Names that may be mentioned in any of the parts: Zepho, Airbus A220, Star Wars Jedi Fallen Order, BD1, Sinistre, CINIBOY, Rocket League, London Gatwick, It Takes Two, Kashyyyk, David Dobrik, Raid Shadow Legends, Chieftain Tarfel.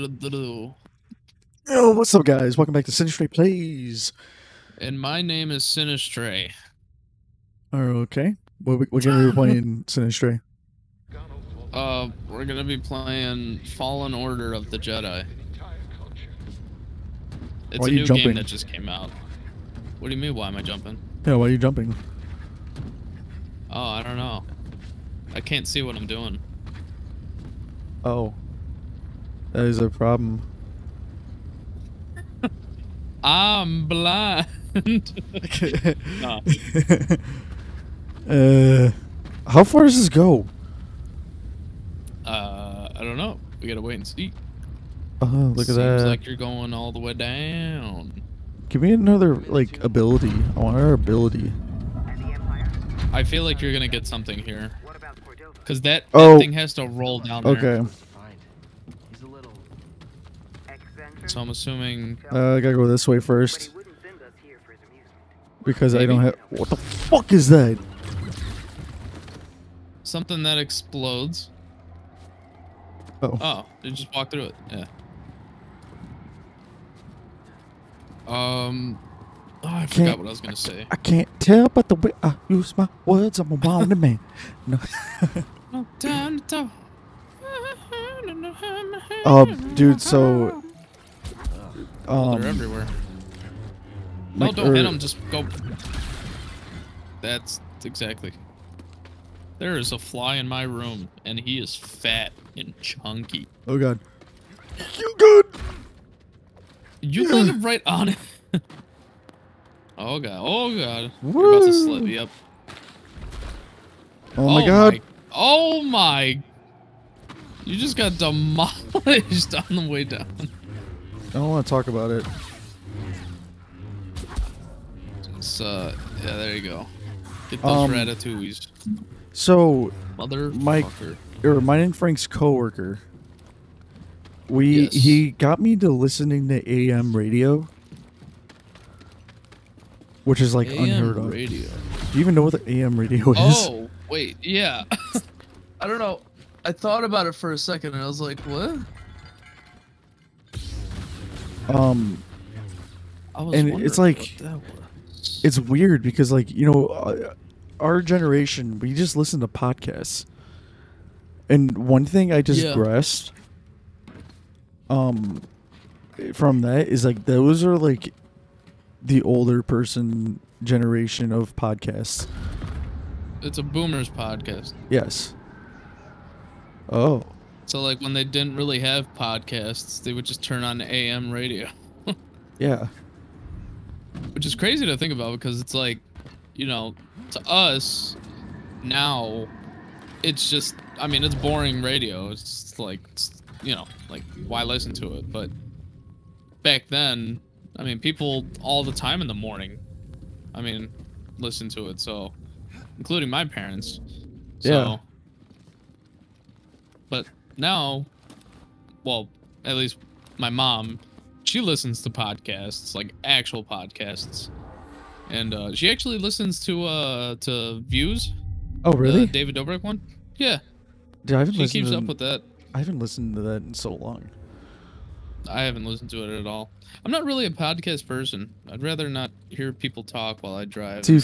Yo, what's up, guys? Welcome back to Sinistre Plays. And my name is Sinistre. Oh, okay. What game are we playing, Sinistre? We're gonna be playing Fallen Order of the Jedi. It's a new game that just came out. What do you mean, why am I jumping? Yeah, why are you jumping? Oh, I don't know. I can't see what I'm doing. Oh. That is a problem. I'm blind. How far does this go? I don't know. We gotta wait and see. Look at that. Seems like you're going all the way down. Give me another, like, ability. I want our ability. I feel like you're gonna get something here. Cause that thing has to roll down there. Okay. So I'm assuming... I gotta go this way first. Because maybe. I don't have... What the fuck is that? Something that explodes. Oh. Oh, you just walked through it. Yeah. Oh, I forgot what I was gonna say. I can't tell but the way I use my words. I'm a wild man. No. No time to talk. Oh, dude, so... Oh, they're everywhere. No, like, don't hit them, just go. That's exactly. There is a fly in my room, and he is fat and chunky. Oh, God. You good? You landed right on it. Oh, God. Oh, God. Woo. You're about to slip me up. Oh, my God. Oh, my. You just got demolished on the way down. I don't want to talk about it. It's, yeah, there you go. Get those ratatouilles. So, Mike, or Frank's coworker, he got me to listening to AM radio, which is like unheard of. Radio. Do you even know what the AM radio is? Oh, wait, yeah. I don't know. I thought about it for a second, and I was like, what? And it's like, it's weird because, like, you know, our generation, we just listen to podcasts. And one thing I just grasped, from that is, like, those are like the older person generation of podcasts. It's a boomer's podcast. Yes. Oh. So, like, when they didn't really have podcasts, they would just turn on AM radio. Yeah. Which is crazy to think about because it's like, you know, to us, now, it's just, I mean, it's boring radio. It's just like, it's, you know, like, why listen to it? But back then, I mean, people all the time in the morning, I mean, listen to it. So, including my parents. So, yeah. But... now, well, at least my mom, she listens to podcasts, like actual podcasts, and she actually listens to Views. Oh, really? David Dobrik one? Yeah. Dude, I haven't listened. She keeps up with that. I haven't listened to that in so long. I haven't listened to it at all. I'm not really a podcast person. I'd rather not hear people talk while I drive. Dude,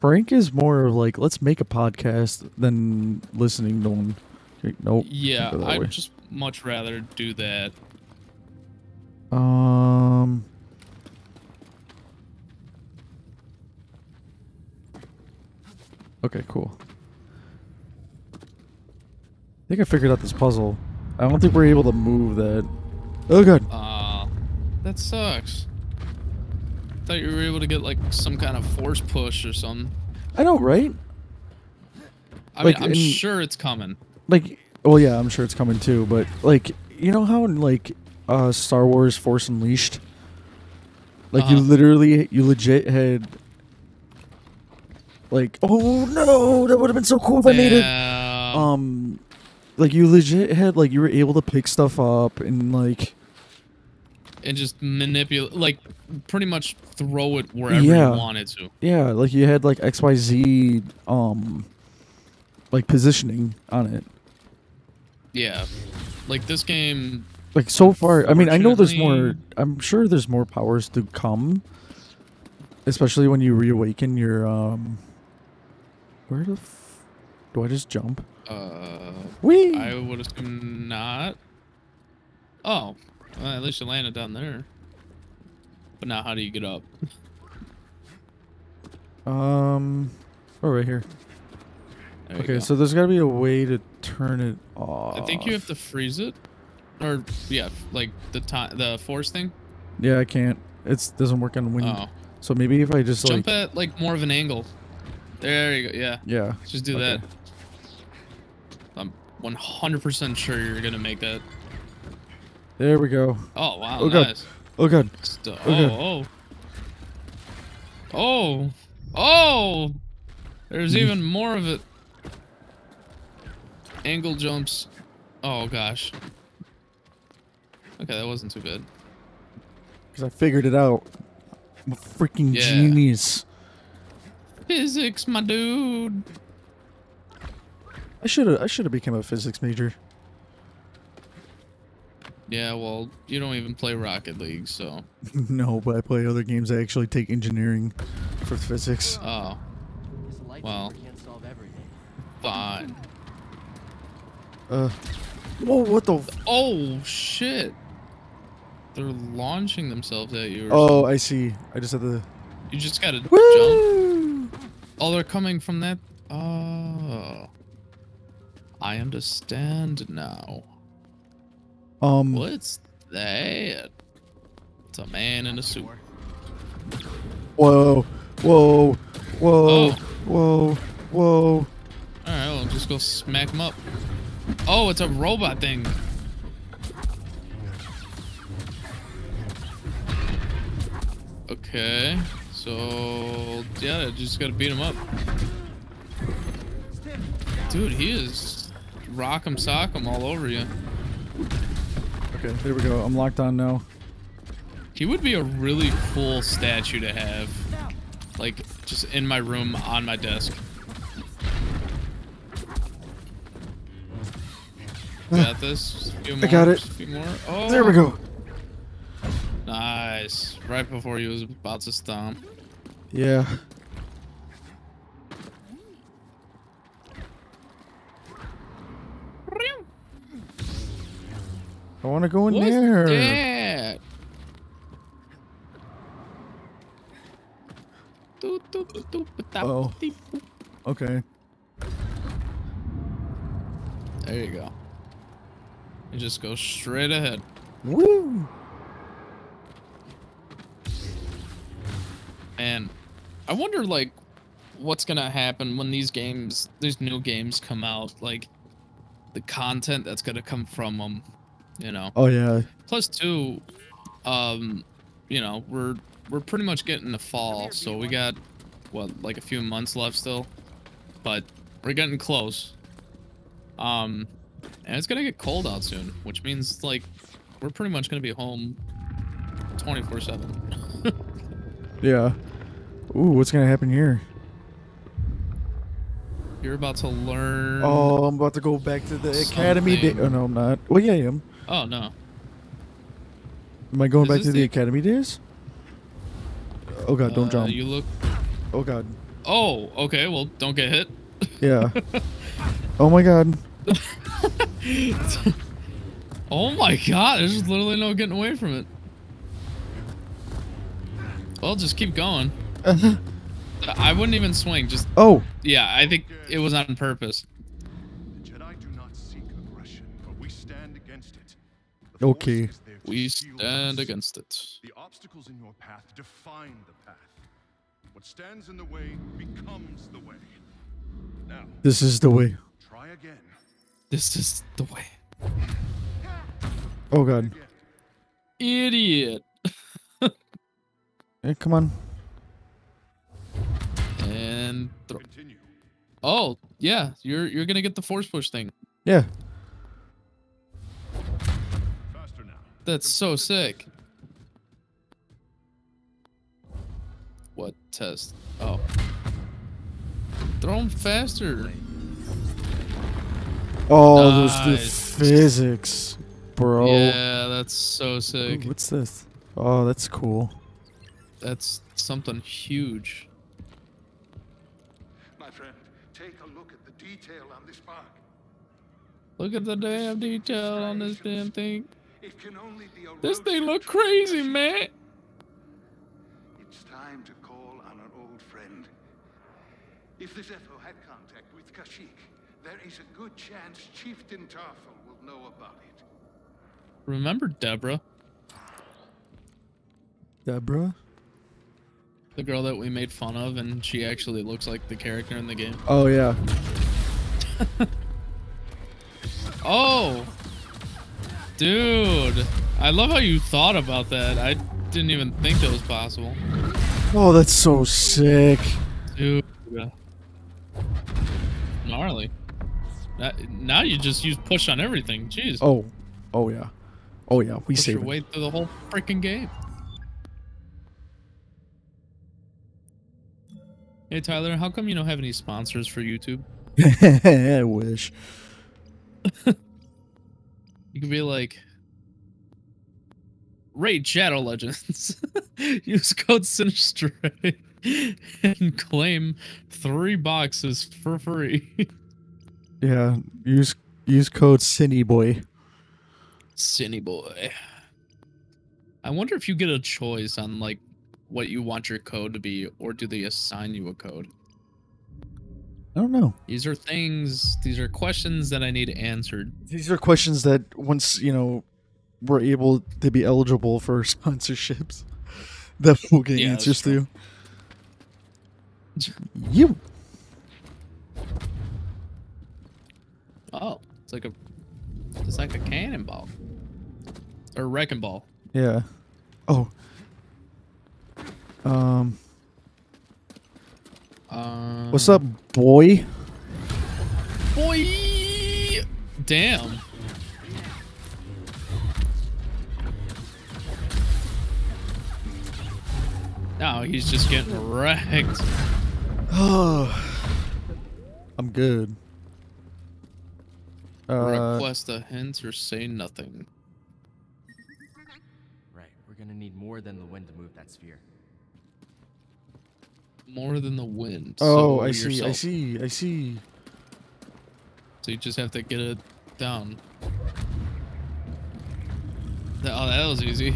Frank is more like, let's make a podcast than listening to one. Nope. Yeah, I'd just much rather do that. Okay, cool. I think I figured out this puzzle. I don't think we're able to move that. Oh, God. That sucks. I thought you were able to get, like, some kind of force push or something. I know, right? I mean, I'm sure it's coming. Like, well, yeah, I'm sure it's coming too, but, like, you know how in, like, Star Wars Force Unleashed? Like, you legit had, like, oh, no, that would have been so cool if I made it. Like, you legit had, like, you were able to pick stuff up and, like... and just manipulate, like, pretty much throw it wherever you wanted to. Yeah, like, you had, like, XYZ, like, positioning on it. Yeah, like this game Like, so far, I mean, I know there's more, I'm sure there's more powers to come. Especially when you reawaken your, where the f... Do I just jump? Whee! I would assume not. Oh. Well, at least you landed down there. But now how do you get up? Oh, right here. Okay, so there's gotta be a way to turn it off. I think you have to freeze it. Or yeah, like the force thing. Yeah, I can't. It doesn't work on wind. Oh. So maybe if I just jump at like more of an angle. There you go. Yeah. Yeah. Just do that. I'm 100% sure you're gonna make that. There we go. Oh wow! Oh nice. God. Oh God. Oh oh. Oh oh. There's even more of it. Angle jumps. Oh gosh. Okay, that wasn't too bad. Because I figured it out. I'm a freaking genius. Physics, my dude. I should have become a physics major. Yeah, well, you don't even play Rocket League, so. No, but I play other games. I actually take engineering for physics. Oh. Well. Fine. Whoa, what the? Oh shit. They're launching themselves at you. Or something. I see. I just had to. You just gotta jump. Oh, they're coming from that. Oh, I understand now. What's that? It's a man in a suit. Whoa, whoa, whoa, whoa, whoa. All right, well, just go smack him up. Oh, it's a robot thing. Okay, so yeah, just gotta beat him up. Dude, he is rock 'em sock 'em all over you. Okay, there we go. I'm locked on now. He would be a really cool statue to have, like just in my room on my desk. Got this. More, I got it. Oh. There we go. Nice. Right before he was about to stomp. Yeah. I want to go in there. Yeah. Oh. Okay. There you go. You just go straight ahead. Woo! And I wonder, like, what's gonna happen when these games, these new games come out, like, the content that's gonna come from them, you know? Oh, yeah. Plus, too, you know, we're pretty much getting the fall, so we got, what, like a few months left still? But we're getting close. And it's gonna get cold out soon, which means, like, we're pretty much gonna be home 24/7. Yeah. Ooh, what's gonna happen here? You're about to learn. Oh, I'm about to go back to the academy. Day. Oh, no, I'm not. Well, yeah, I am. Oh, no. Am I going back to the academy days? Oh, God, don't jump. You look. Oh, God. Oh, okay, well, don't get hit. Yeah. Oh, my God. Oh my God, there's literally no getting away from it. Well, just keep going. I wouldn't even swing, just... Oh! Yeah, I think it was on purpose. The Jedi do not seek aggression, but we stand against it. Okay. We stand against it. The obstacles in your path define the path. What stands in the way becomes the way. Now, this is the way. Try again. This is the way. Oh God. Idiot. Hey, come on. And throw. Continue. Oh, yeah. You're going to get the force push thing. Yeah. Faster now. That's so sick. What test? Oh. Throw him faster. Oh, nice. There's the physics. bro. Yeah, that's so sick. Ooh, what's this? Oh, that's cool. That's something huge. My friend, take a look at the detail on this bark. Look at the damn detail on this damn thing. It can only be this thing look crazy, man. It's time to call on our old friend. If the Zepho had contact with Kashyyyk, there is a good chance Chieftain Tarfel will know about it. Remember Deborah? Deborah? The girl that we made fun of, and she actually looks like the character in the game. Oh, yeah. Oh! Dude! I love how you thought about that. I didn't even think that was possible. Oh, that's so sick. Dude. Gnarly. Now you just use push on everything. Jeez. Oh. Oh, yeah. Oh, yeah. We saved your way through the whole freaking game. Hey, Tyler, how come you don't have any sponsors for YouTube? I wish. You could be like, Raid Shadow Legends. Use code Sinistre and claim 3 boxes for free. Yeah, use code CINIBOY. CINIBOY. I wonder if you get a choice on like what you want your code to be, or do they assign you a code? I don't know. These are things, these are questions that I need answered. These are questions that once, you know, we're able to be eligible for sponsorships, that we'll get answers to. You. Oh, it's like a cannonball. Or a wrecking ball. Yeah. Oh. What's up, boy? Boy! Damn. No, he's just getting wrecked. Oh, I'm good. Request a hint or say nothing. Right, we're gonna need more than the wind to move that sphere. More than the wind. Oh, so I see, I see, I see. So you just have to get it down. Oh, that was easy.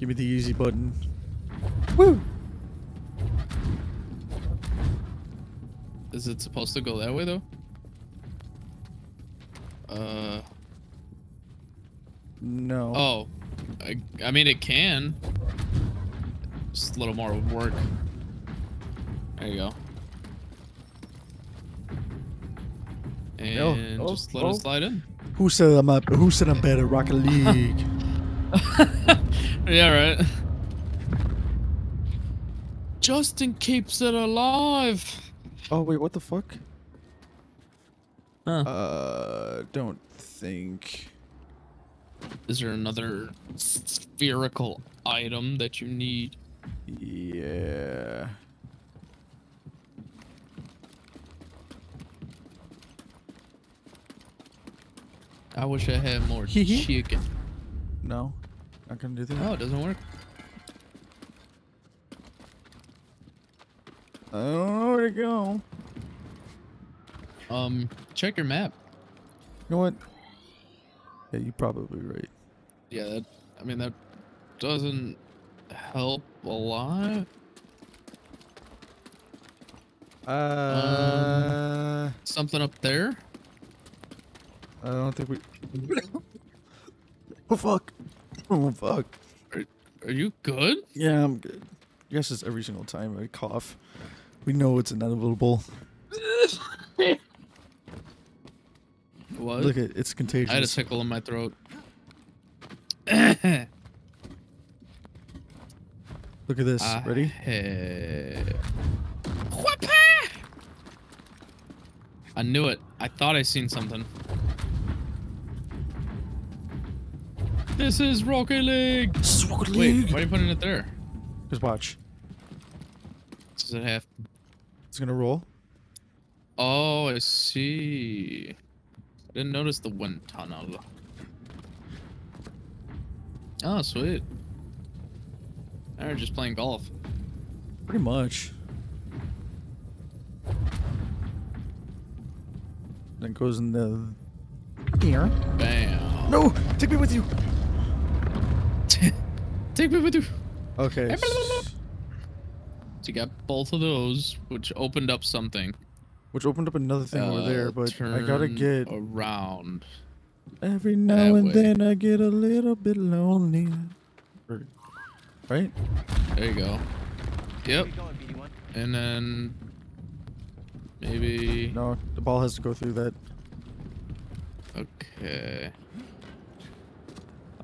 Give me the easy button. Woo! Is it supposed to go that way, though? No. Oh. I mean, it can. Just a little more would work. There you go. And just let it slide in. Who said I'm up? Who said I'm bad at Rocket League? Yeah, right. Justin keeps it alive. Oh wait, what the fuck? Huh. Don't think. Is there another spherical item that you need? Yeah. I wish I had more chicken. No, not gonna do that. Oh, it doesn't work. I don't know where to go. Check your map. You know what? Yeah, you're probably right. Yeah, that, I mean, that doesn't help a lot. Something up there? I don't think we... Oh, fuck. Oh, fuck. Are you good? Yeah, I'm good. You guys just every single time I cough. We know it's inevitable. What? Look, it's contagious. I had a tickle in my throat. Look at this. Ready? I knew it. I thought I seen something. This is Rocket League. Wait, why are you putting it there? Just watch. Does it have? It's gonna roll. Oh, I see. Didn't notice the wind tunnel. Oh, sweet. Now we're just playing golf. Pretty much. Then goes in the air. Bam. No! Take me with you! Take me with you! Okay. So you got both of those, which opened up something. Which opened up another thing over there, but I gotta get around. Every now and then I get a little bit lonely. Right? There you go. Yep. And then maybe... No, the ball has to go through that. Okay.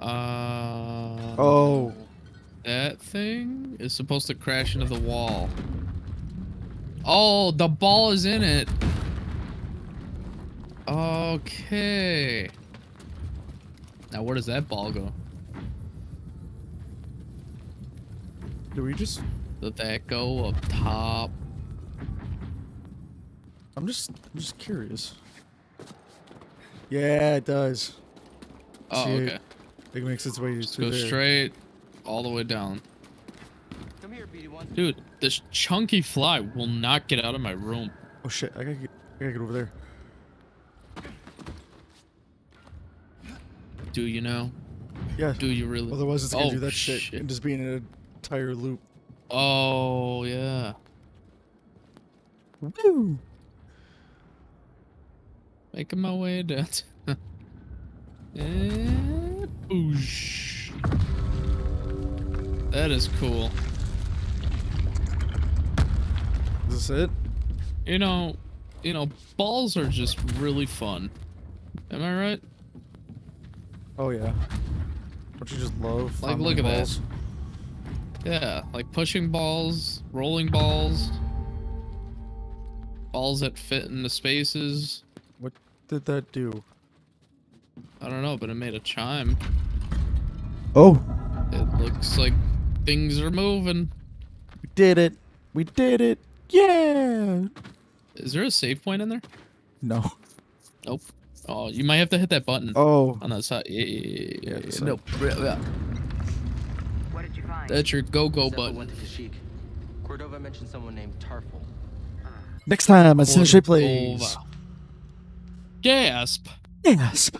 Oh. That thing is supposed to crash into the wall. Oh, the ball is in it. Okay. Now, where does that ball go? Do we just let that go up top? I'm just curious. Yeah, it does. Oh, see, okay. It makes its way just through there. Go straight all the way down. Come here, BD1. Dude, this chunky fly will not get out of my room. Oh shit, I gotta get over there. Do you know? Yeah. Do you really? Otherwise it's gonna do that shit and just be in an entire loop. Oh yeah. Woo! Making my way down. And boosh. That is cool. Is this it? You know, balls are just really fun. Am I right? Oh yeah. Don't you just love? Like, look at this. Yeah, like pushing balls, rolling balls, balls that fit into spaces. What did that do? I don't know, but it made a chime. Oh. It looks like things are moving. We did it. We did it. Yeah. Is there a save point in there? No. Nope. Oh, you might have to hit that button. Oh. On that side. Yeah. Nope. What did you find? That's your go-go button. Went to Kashyyyk. Cordova mentioned someone named Tarfel. Next time on Sinistre Plays. Gasp! Gasp!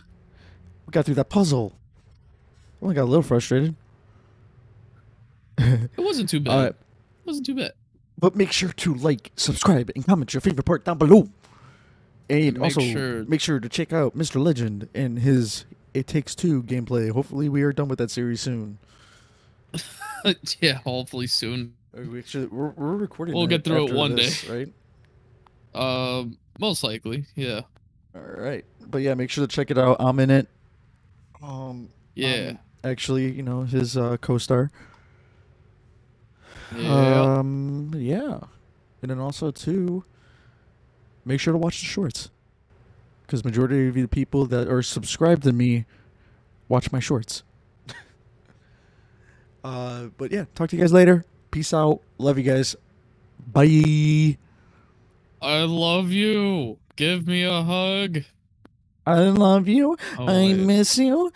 We got through that puzzle. I only got a little frustrated. It wasn't too bad. It wasn't too bad. But make sure to like, subscribe, and comment your favorite part down below. And make also make sure to check out Mr. Legend and his It Takes Two gameplay. Hopefully we are done with that series soon. Yeah, hopefully soon. We're recording. We'll get through it one day, right? Most likely, yeah. All right, but yeah, make sure to check it out. I'm in it. Yeah. Actually, you know, his co-star. Yeah. Yeah. And then also too, make sure to watch the shorts, because majority of the people that are subscribed to me watch my shorts. But yeah, talk to you guys later. Peace out. Love you guys. Bye. I love you. Give me a hug. I love you. Oh, I miss you.